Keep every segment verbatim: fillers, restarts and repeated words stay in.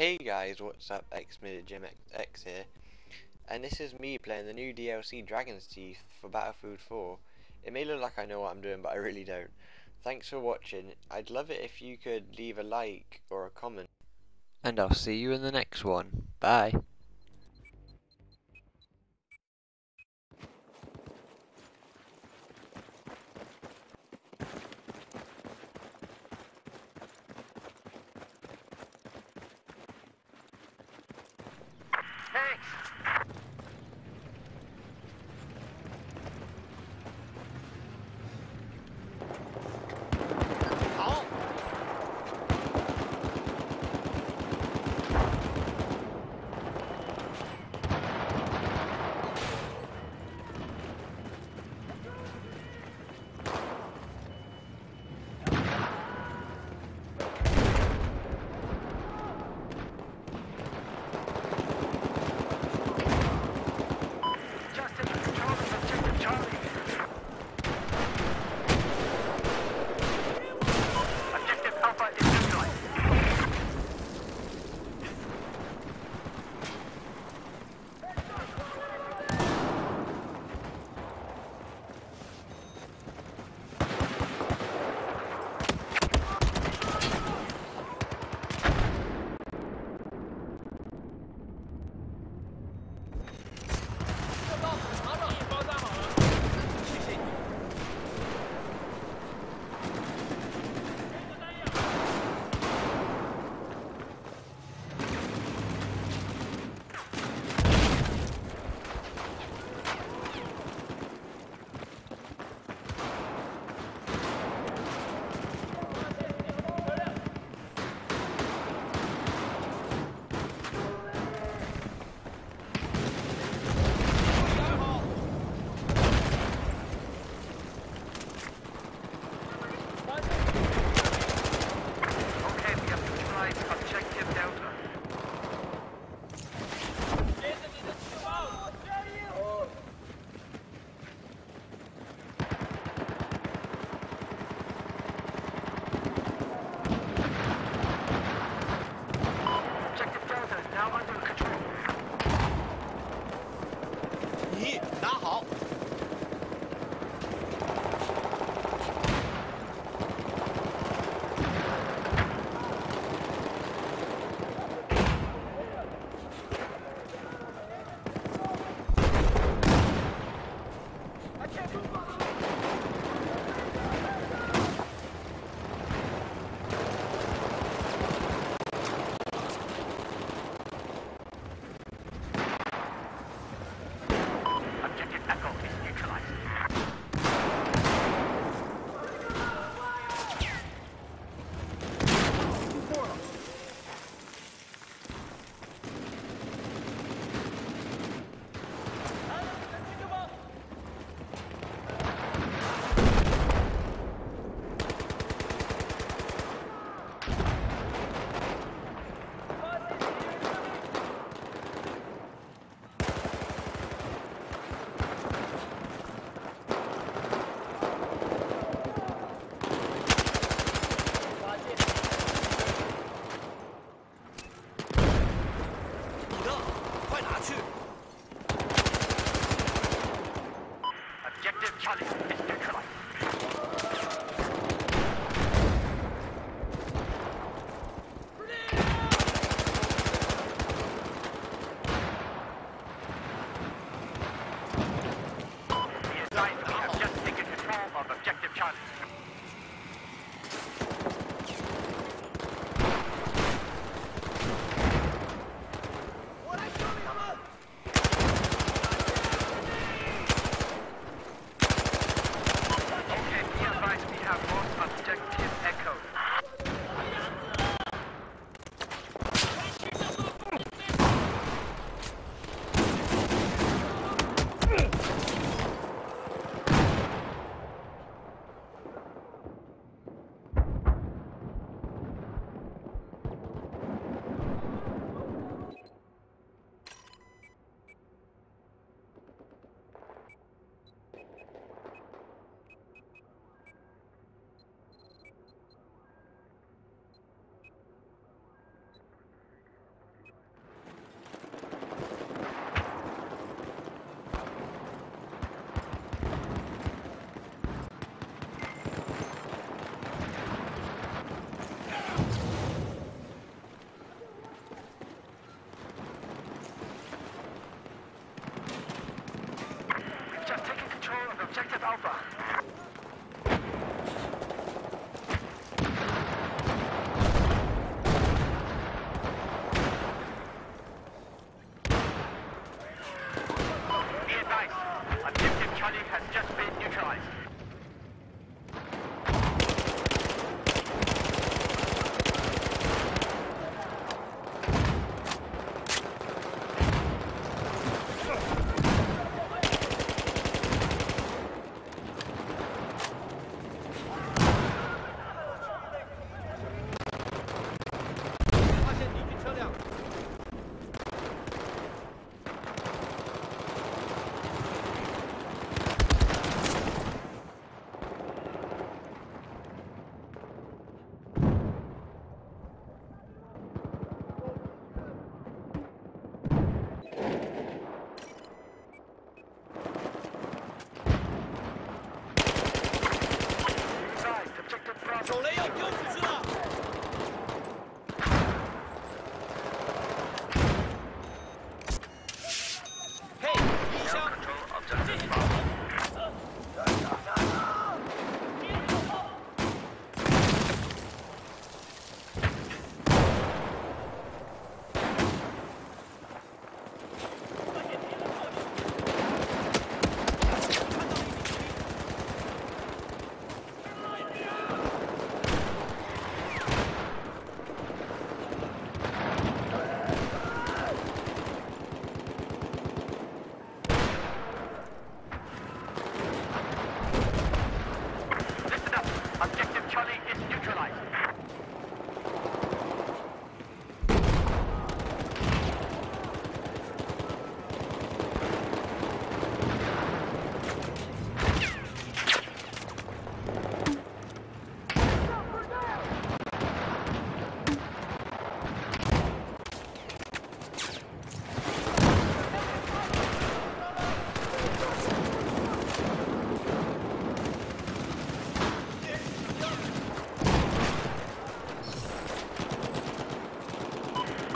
Hey guys, what's up? XMidgetGemXx here, and this is me playing the new D L C Dragon's Teeth for Battlefield four. It may look like I know what I'm doing, but I really don't. Thanks for watching. I'd love it if you could leave a like or a comment, and I'll see you in the next one. Bye.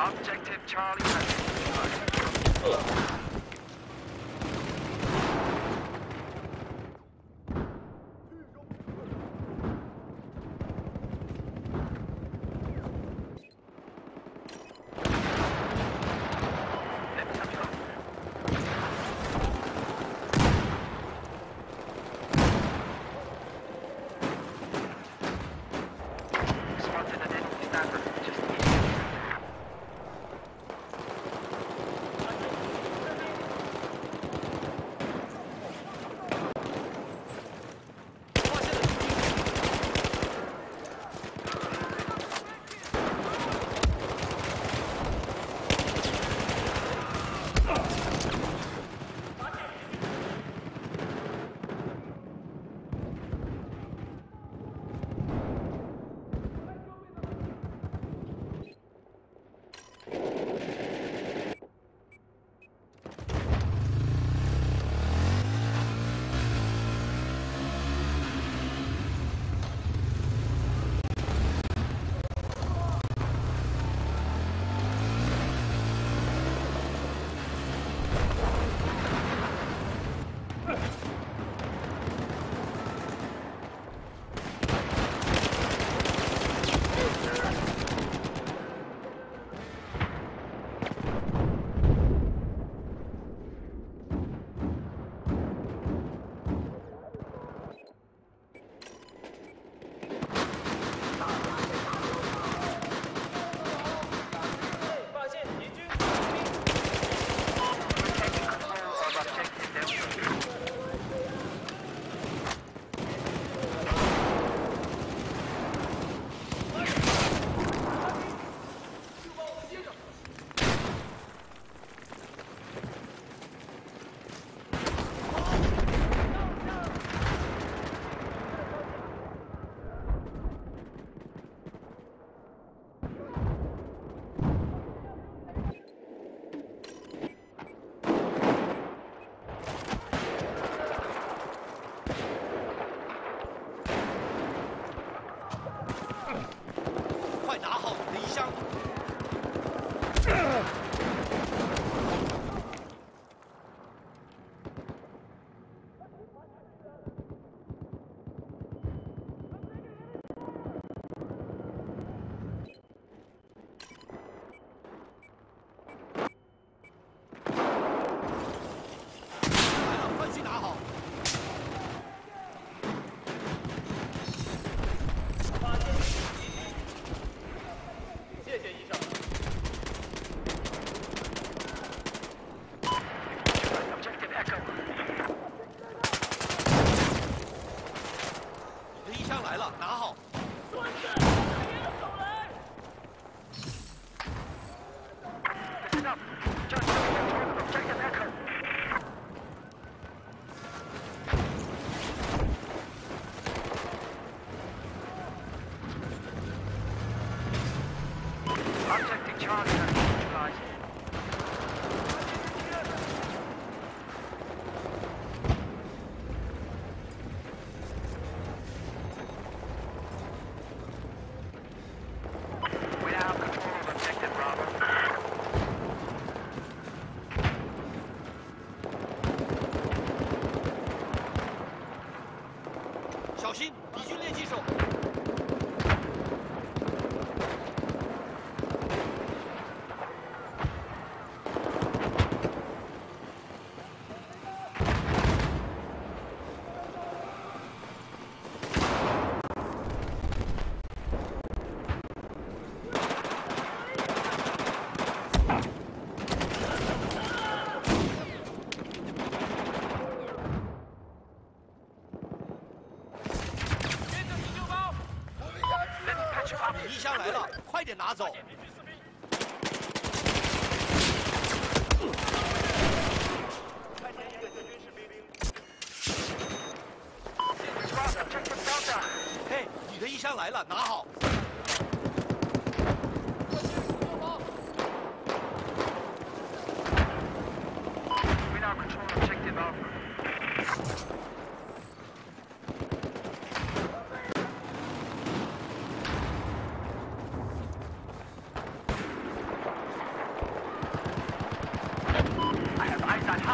Objective Charlie. Ugh.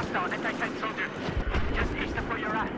Hostile anti-tank soldier. Just east of where you're at.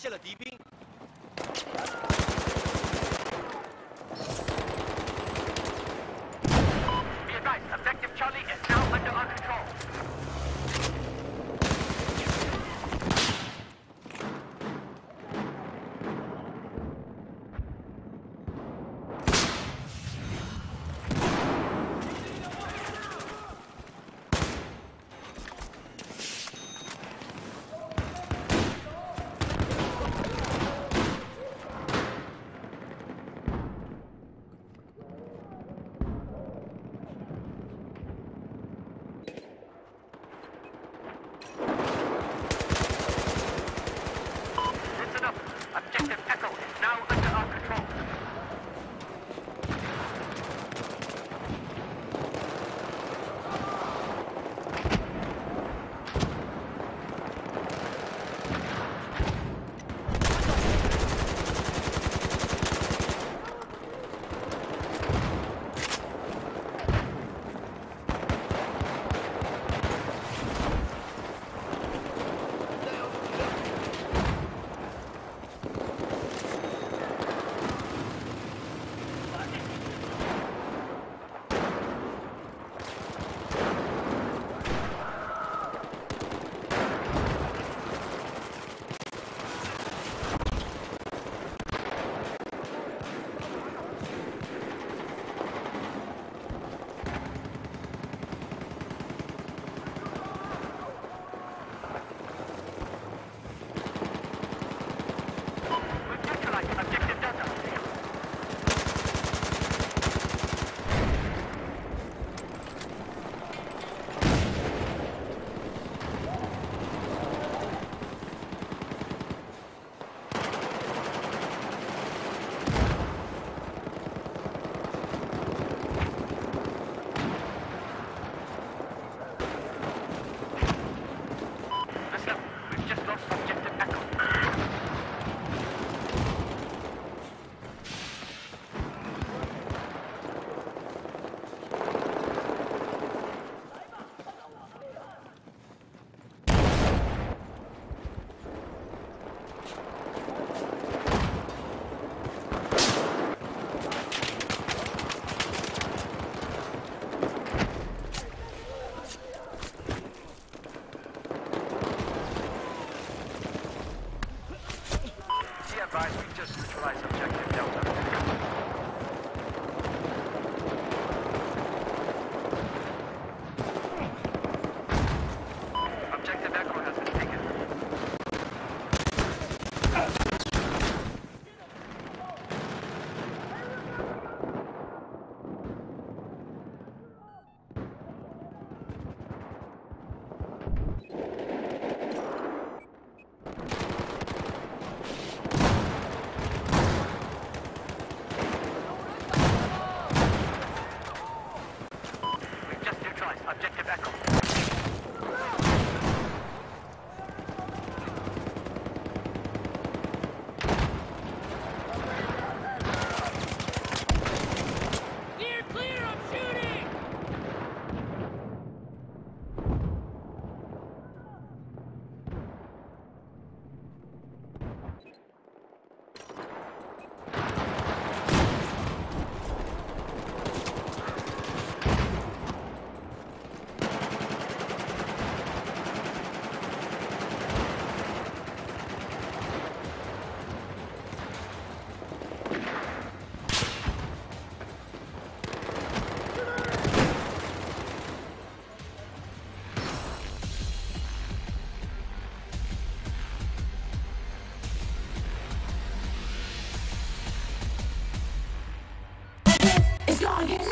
发现了敌兵。 It's gone.